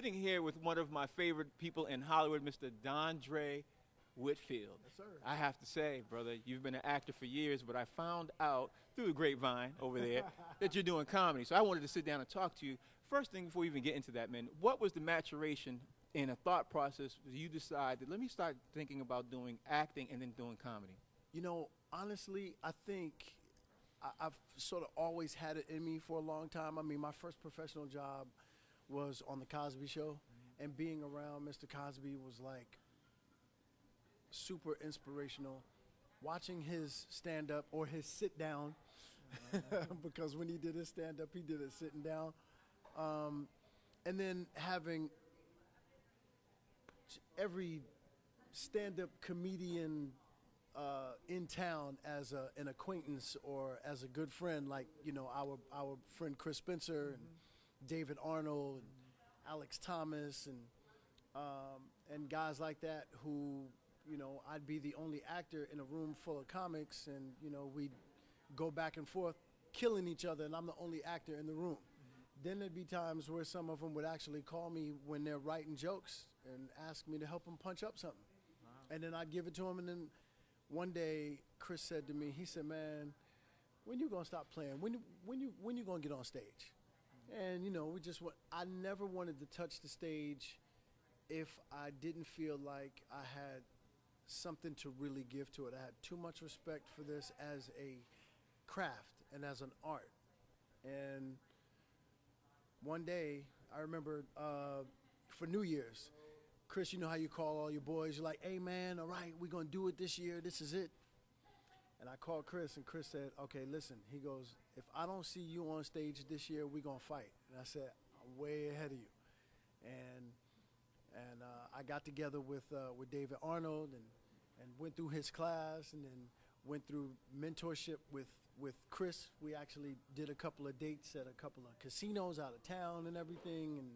sitting here with one of my favorite people in Hollywood, Mr. Dondre Whitfield. Yes, sir. I have to say, brother, you've been an actor for years, but I found out through the grapevine over there that you're doing comedy. So I wanted to sit down and talk to you. First thing, before we even get into that, man, what was the maturation in a thought process you decided, let me start thinking about doing acting and then doing comedy? You know, honestly, I think I've sort of always had it in me for a long time. I mean, my first professional job was on The Cosby Show, and being around Mr. Cosby was like super inspirational. Watching his stand-up or his sit-down, because when he did his stand-up, he did it sitting down. And then having every stand-up comedian in town as an acquaintance or as a good friend, like, you know, our friend Chris Spencer, and David Arnold, and Alex Thomas, and guys like that who, you know, I'd be the only actor in a room full of comics, and, you know, we'd go back and forth killing each other, and I'm the only actor in the room. Then there'd be times where some of them would actually call me when they're writing jokes and ask me to help them punch up something. Wow. And then I'd give it to them, and then one day Chris said to me, he said, man, when you gonna stop playing? When you gonna get on stage? And, you know, we just went, I never wanted to touch the stage if I didn't feel like I had something to really give to it. I had too much respect for this as a craft and as an art. And one day, I remember for New Year's, Chris, you know how you call all your boys, you're like, hey man, all right, we're gonna do it this year, this is it. And I called Chris, and Chris said, okay, listen, he goes, if I don't see you on stage this year, we're gonna fight. And I said, I'm way ahead of you. And I got together with David Arnold, and went through his class, and then went through mentorship with Chris. We actually did a couple of dates at a couple of casinos out of town and everything, and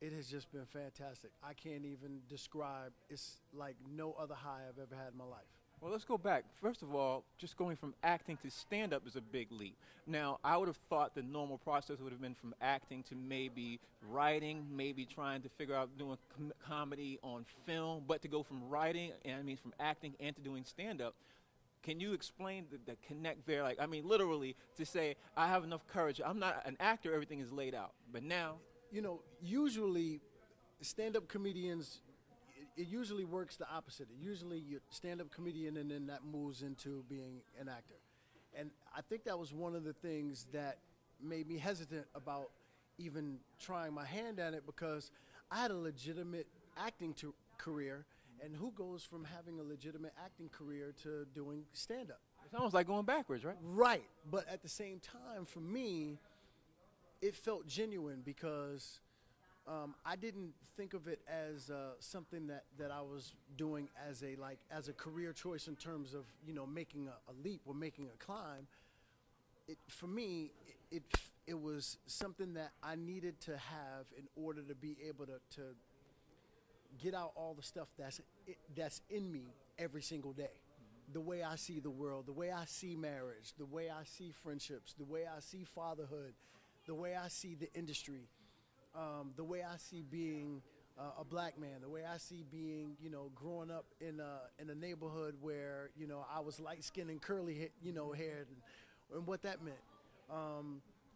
it has just been fantastic. I can't even describe, it's like no other high I've ever had in my life. Well, let's go back. First of all, just going from acting to stand-up is a big leap. Now, I would have thought the normal process would have been from acting to maybe writing, maybe trying to figure out doing comedy on film, but to go from writing, and I mean from acting and to doing stand-up, can you explain the connect there? Like, I mean, literally, to say, I have enough courage. I'm not an actor, everything is laid out. But now, you know, usually stand-up comedians, it usually works the opposite. It usually you're stand-up comedian, and then that moves into being an actor. And I think that was one of the things that made me hesitant about even trying my hand at it, because I had a legitimate acting career, and who goes from having a legitimate acting career to doing stand-up? It's almost like going backwards, right? Right, but at the same time, for me, it felt genuine, because I didn't think of it as something that I was doing as a career choice in terms of, you know, making a leap or making a climb. For me, it was something that I needed to have in order to be able to get out all the stuff that's in me every single day. The way I see the world, the way I see marriage, the way I see friendships, the way I see fatherhood, the way I see the industry. The way I see being a black man, the way I see being, you know, growing up in a neighborhood where, you know, I was light-skinned and curly, you know, haired, and what that meant.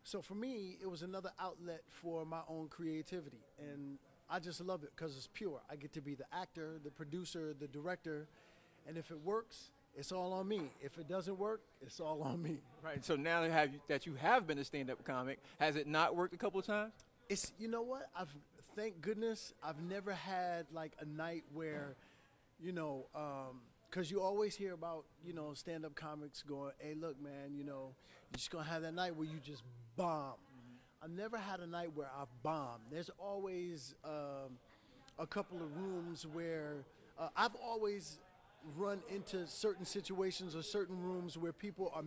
So for me, it was another outlet for my own creativity, and I just love it because it's pure. I get to be the actor, the producer, the director, and if it works, it's all on me. If it doesn't work, it's all on me. Right, so now that you have been a stand-up comic, has it not worked a couple of times? It's, you know what, thank goodness, I've never had like a night where, you know, because you always hear about, you know, stand-up comics going, hey, look, man, you know, you're just going to have that night where you just bomb. I've never had a night where I've bombed. There's always a couple of rooms where I've always run into certain situations or certain rooms where people are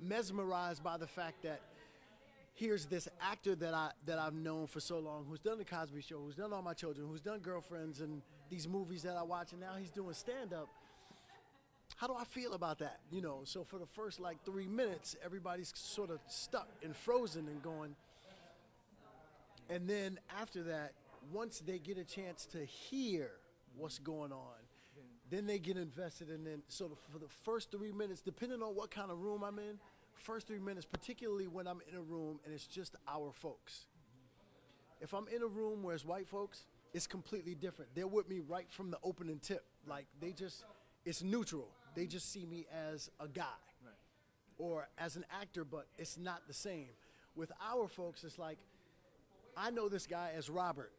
mesmerized by the fact that here's this actor that I've known for so long, who's done The Cosby Show, who's done All My Children, who's done Girlfriends and these movies that I watch, and now he's doing stand-up. How do I feel about that? You know, so for the first like 3 minutes, everybody's sort of stuck and frozen and going. And then after that, once they get a chance to hear what's going on, then they get invested. And then, so for the first 3 minutes, depending on what kind of room I'm in, first 3 minutes, particularly when I'm in a room and it's just our folks. If I'm in a room where it's white folks, it's completely different. They're with me right from the opening tip. Like, they just, it's neutral. They just see me as a guy or as an actor, but it's not the same. With our folks, it's like, I know this guy as Robert.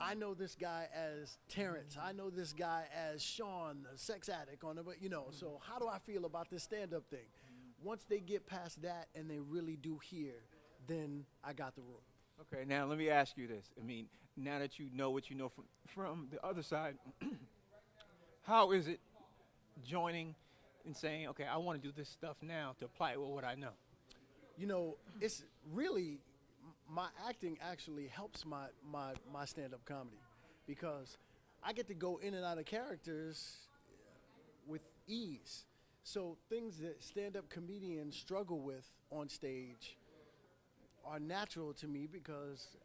I know this guy as Terrence. I know this guy as Sean, the sex addict on the, you know, so how do I feel about this stand-up thing? Once they get past that and they really do hear, then I got the room. Okay, now let me ask you this. I mean, now that you know what you know from the other side, how is it joining and saying, okay, I want to do this stuff now to apply what I know? You know, it's really, my acting actually helps my stand-up comedy, because I get to go in and out of characters with ease. So things that stand-up comedians struggle with on stage are natural to me, because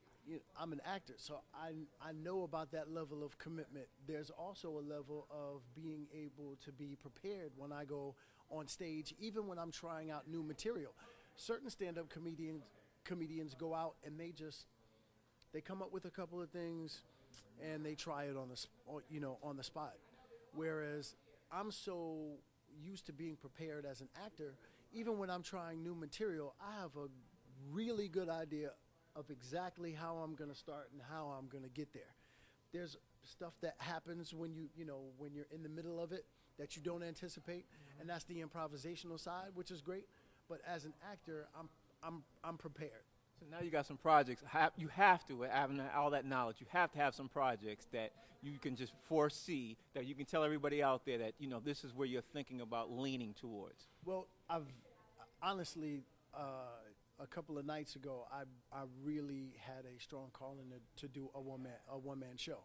I'm an actor, so I know about that level of commitment. There's also a level of being able to be prepared when I go on stage, even when I'm trying out new material. Certain stand-up comedians go out and they come up with a couple of things and they try it on the on the spot. Whereas I'm so used to being prepared as an actor, even when I'm trying new material, I have a really good idea of exactly how I'm going to start and how I'm going to get there. There's stuff that happens when you're in the middle of it that you don't anticipate, and that's the improvisational side, which is great. But as an actor, I'm prepared. So now you got some projects. You have to, having all that knowledge, you have to have some projects that you can just foresee, that you can tell everybody out there that, you know, this is where you're thinking about leaning towards. Well, I've honestly, a couple of nights ago, I really had a strong calling to do a one-man show.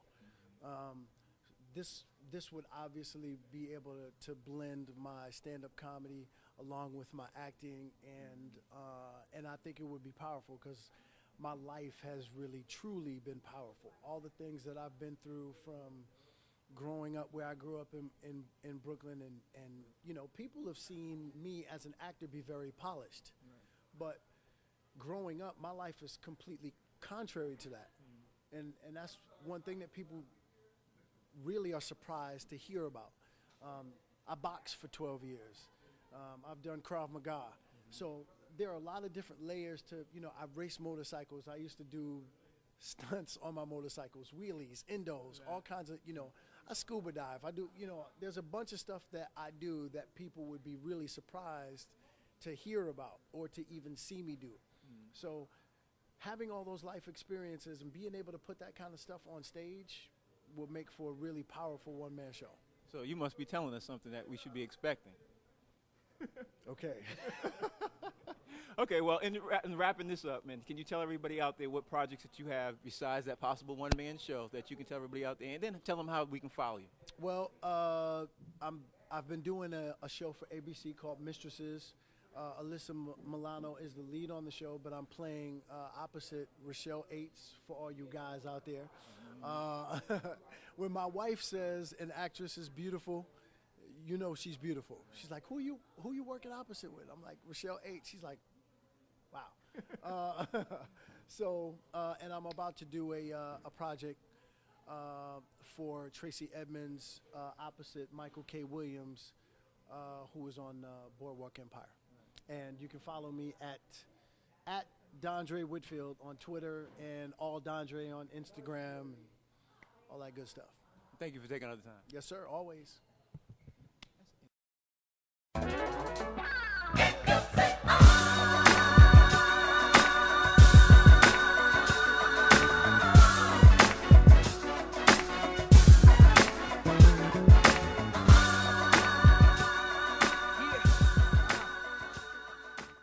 This would obviously be able to blend my stand-up comedy along with my acting, and I think it would be powerful, because my life has really truly been powerful. All the things that I've been through, from growing up where I grew up in Brooklyn, and you know, people have seen me as an actor be very polished, but growing up, my life is completely contrary to that. And that's one thing that people really are surprised to hear about. I boxed for 12 years. I've done Krav Maga. So there are a lot of different layers to, you know, I've raced motorcycles. I used to do stunts on my motorcycles, wheelies, endos, all kinds of, you know, I scuba dive. I do, you know, there's a bunch of stuff that I do that people would be really surprised to hear about or to even see me do. So having all those life experiences and being able to put that kind of stuff on stage will make for a really powerful one-man show. So you must be telling us something that we should be expecting. Okay. Okay, well, in wrapping this up, man, can you tell everybody out there what projects that you have besides that possible one-man show that you can tell everybody out there, and then tell them how we can follow you? Well, I've been doing a show for ABC called Mistresses. Alyssa Milano is the lead on the show, but I'm playing opposite Rochelle Aites, for all you guys out there. When my wife says an actress is beautiful, you know she's beautiful. She's like, who you working opposite with? I'm like, Rochelle Aites. She's like, wow. And I'm about to do a project for Tracy Edmonds opposite Michael K. Williams, who is on Boardwalk Empire. And you can follow me at Dondre Whitfield on Twitter, and all Dondre on Instagram, and all that good stuff. Thank you for taking out the time. Yes, sir, always.